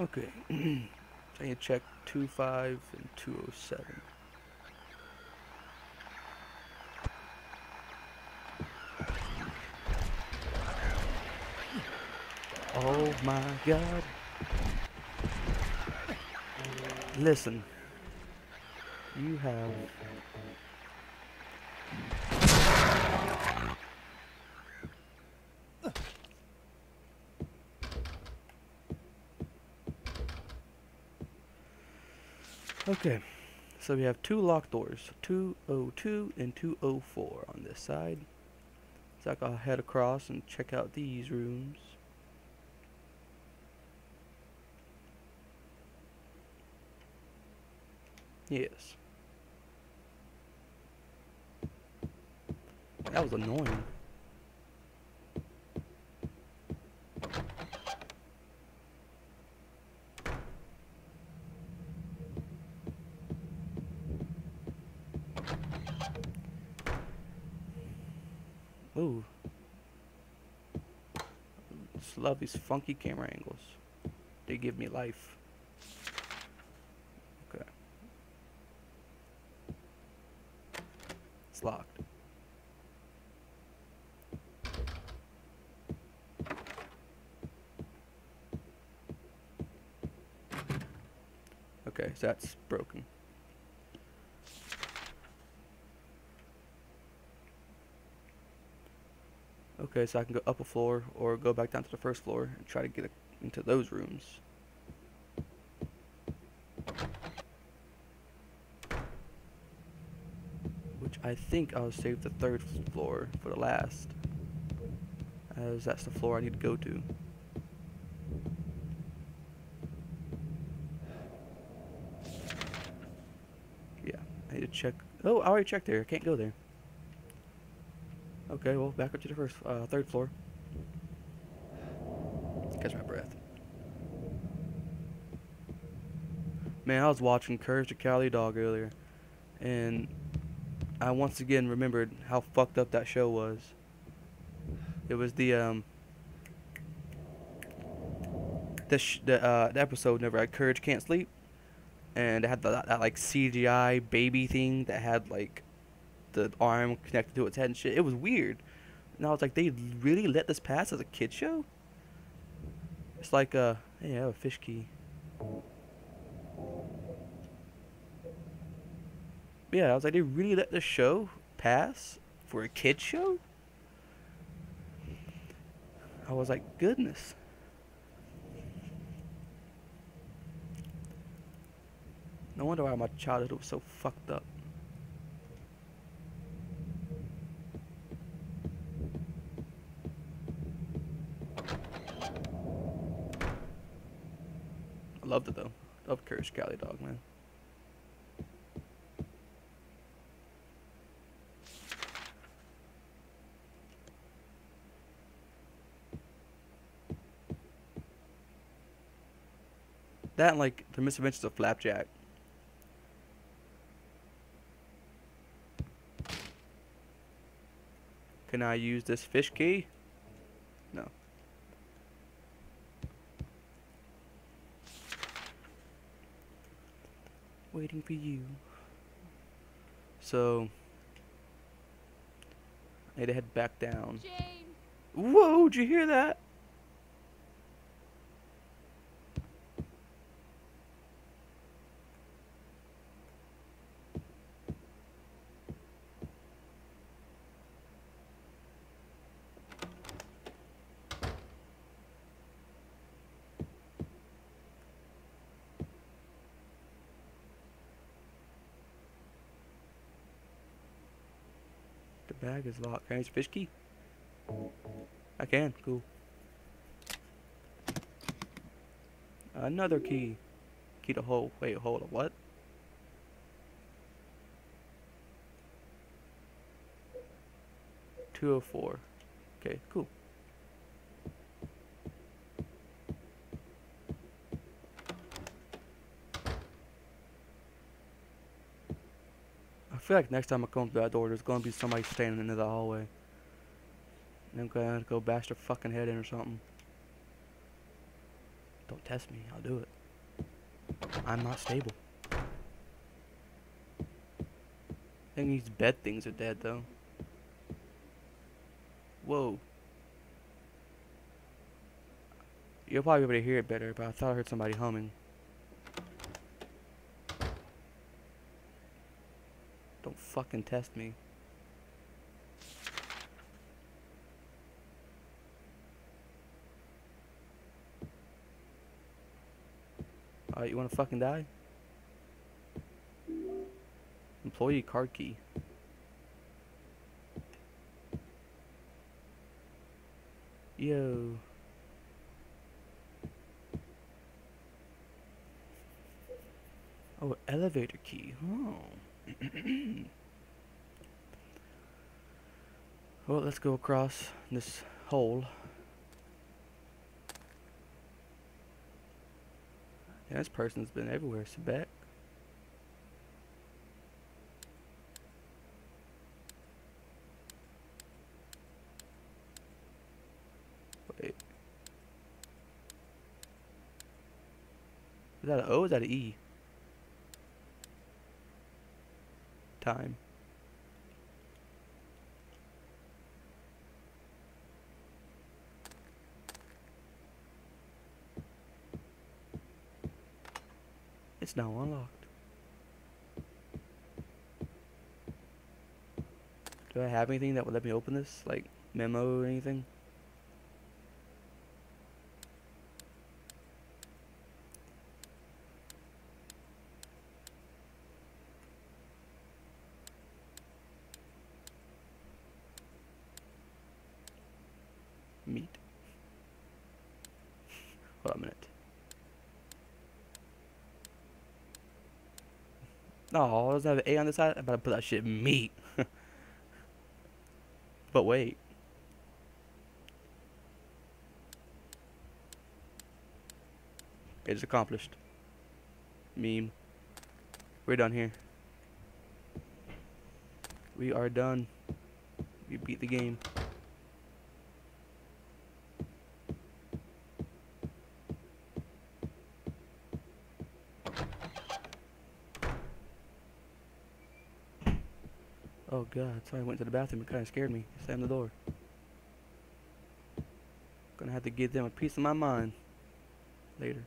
Okay, so I'm going to check 25 and 207. Oh my God. Listen, you have okay, so we have two locked doors, 202 and 204 on this side. So I'll head across and check out these rooms. Yes. That was annoying. Ooh. Just love these funky camera angles. They give me life. Locked. Okay, so that's broken. Okay, so I can go up a floor or go back down to the first floor and try to get into those rooms. I think I'll save the third floor for the last, as that's the floor I need to go to. Yeah, I need to check. Oh, I already checked there. I can't go there. Okay, well, back up to the first, third floor. Catch my breath. Man, I was watching Courage the Cowardly Dog earlier, and I once again remembered how fucked up that show was. It was the episode never had Courage Can't Sleep, and it had that like CGI baby thing that had like the arm connected to its head and shit. It was weird, and I was like, they really let this pass as a kid show? It's like hey, I have a fish key. Yeah, I was like, they really let the show pass for a kid show? I was like, goodness. No wonder why my childhood was so fucked up. I loved it though. Love Courage the Cowardly Dog, man. That and like the misadventures of Flapjack. Can I use this fish key? No. Waiting for you. So I need to head back down. Jane. Whoa, did you hear that? Bag is locked. Can I use a fish key? I can. Cool. Another key. Key to hole. Wait, hold on. What? .204. Okay. Cool. I feel like next time I come through that door, there's gonna be somebody standing in the hallway. And I'm gonna have to go bash their fucking head in or something. Don't test me. I'll do it. I'm not stable. I think these bed things are dead, though. Whoa. You'll probably be able to hear it better, but I thought I heard somebody humming. Don't fucking test me. Alright, you wanna fucking die? Employee card key. Yo. Oh, elevator key. Oh. Well, let's go across this hole. Yeah, this person's been everywhere. Sebek. Wait. Is that an O or is that an E? Time. It's now unlocked. Do I have anything that would let me open this? Like memo or anything? Meat. Hold on a minute. No, it doesn't have an A on the side. I'm about to put that shit meat. But wait. It's accomplished. Meme. We're done here. We are done. We beat the game. Oh god, sorry I went to the bathroom, it kinda scared me. Slammed the door. Gonna have to give them a piece of my mind later.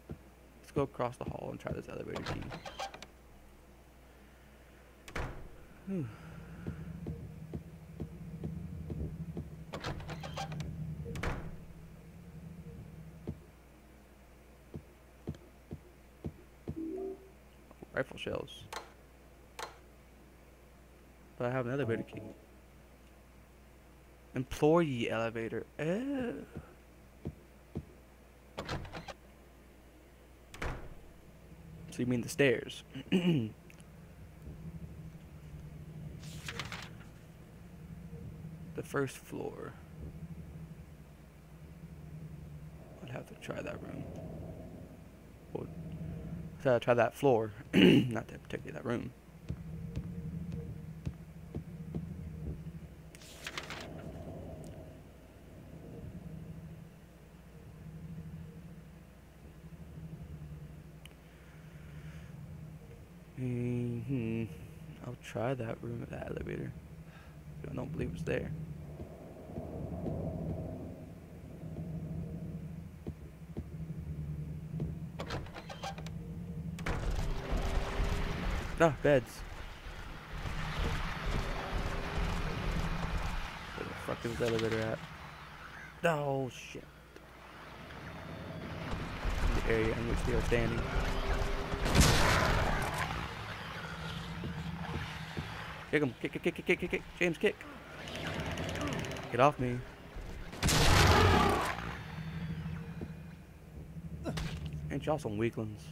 Let's go across the hall and try this elevator key. Whew. Rifle shells. But I have an elevator key. Employee elevator. Ew. So you mean the stairs? The first floor. I'd have to try that room. To try that floor, not that particularly that room. I'll try that room, that elevator. I don't believe it's there. Ah, beds. Where the fuck is the elevator at? Oh shit. The area in which they are standing. Kick him. Kick, kick, kick, kick, kick, kick. James, kick. Get off me. Ain't y'all some weaklings?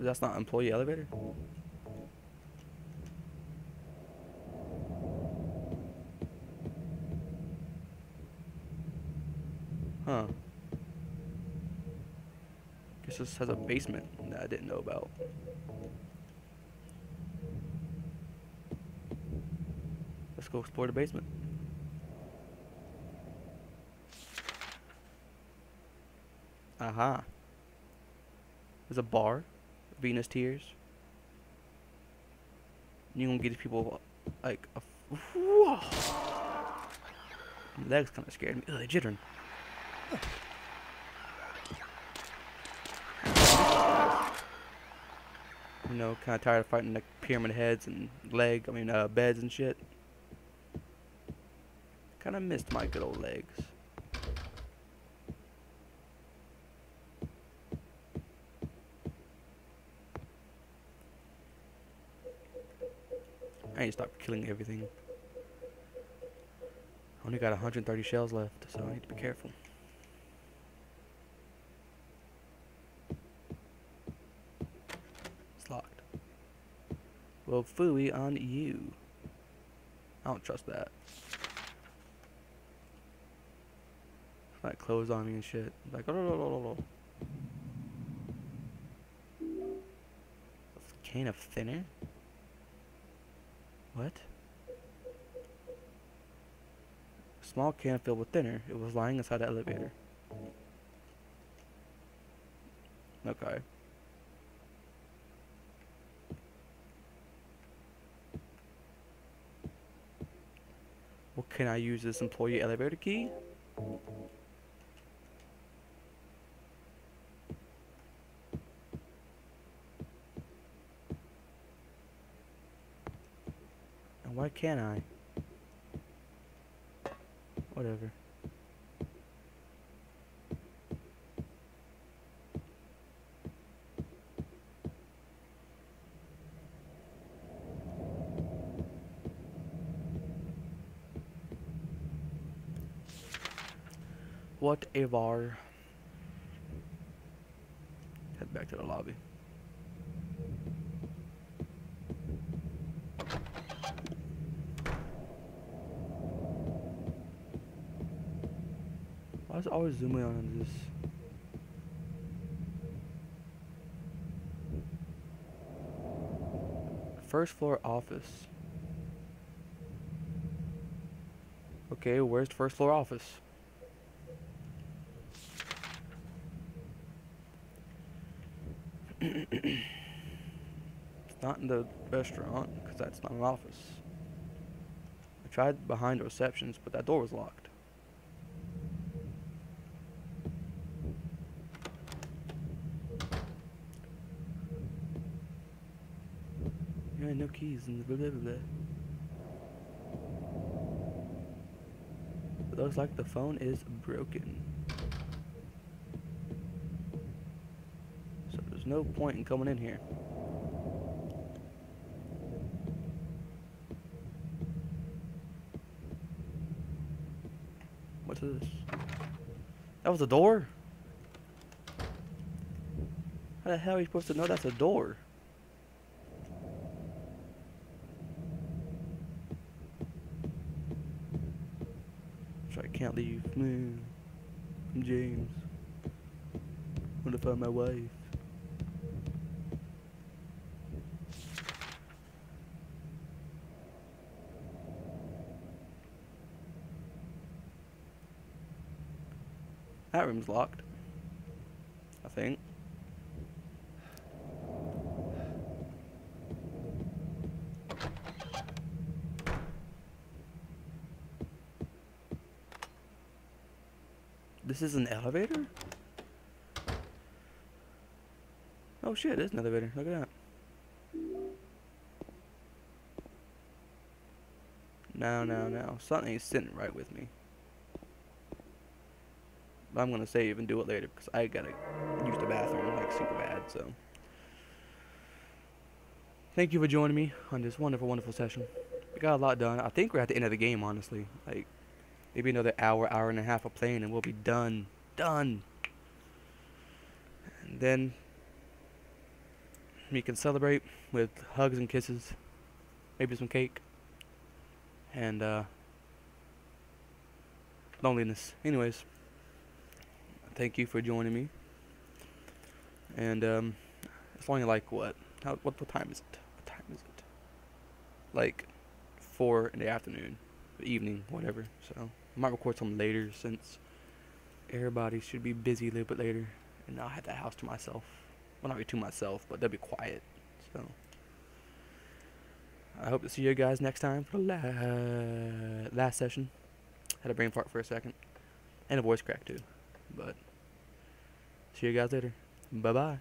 That's not employee elevator. Huh. Guess this has a basement that I didn't know about. Let's go explore the basement. Aha. There's a bar. Venus Tears. You're gonna get people like a. Whoa! My legs kind of scared me. Ugh, they're jittering. You know, kind of tired of fighting like pyramid heads and beds and shit. Kind of missed my good old legs. I need to stop killing everything. I only got 130 shells left, so I need to be careful. It's locked. Well, phooey on you. I don't trust that. Like clothes on me and shit. Like, oh. A can of thinner? What? A small can filled with thinner. It was lying inside the elevator. Okay. Well, can I use this employee elevator key? Why can't I? Whatever. Whatever. Head back to the lobby. I was always zooming on this. First floor office. Okay, where's the first floor office? It's not in the restaurant, because that's not an office. I tried behind the receptions, but that door was locked. No keys and blah blah blah. It looks like the phone is broken. So there's no point in coming in here. What's this? That was a door? How the hell are you supposed to know that's a door? I can't leave. I'm James. I'm gonna find my wife. That room's locked. I think. This is an elevator? Oh shit, it is an elevator. Look at that. No. Something ain't sitting right with me. But I'm gonna save and do it later because I gotta use the bathroom like super bad, so. Thank you for joining me on this wonderful, wonderful session. We got a lot done. I think we're at the end of the game, honestly. Like, maybe another hour, hour and a half of playing, and we'll be done. And then we can celebrate with hugs and kisses. Maybe some cake. And, loneliness. Anyways, thank you for joining me. And, as long as you like what? What time is it? Like, 4 in the afternoon, evening, whatever. So I might record some later since everybody should be busy a little bit later. And I'll have the house to myself. Well, not be to myself, but they'll be quiet. So I hope to see you guys next time for the last session. Had a brain fart for a second. And a voice crack too. But see you guys later. Bye-bye.